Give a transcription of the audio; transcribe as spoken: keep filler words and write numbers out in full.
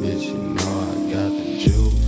bitch, you know I got the juice.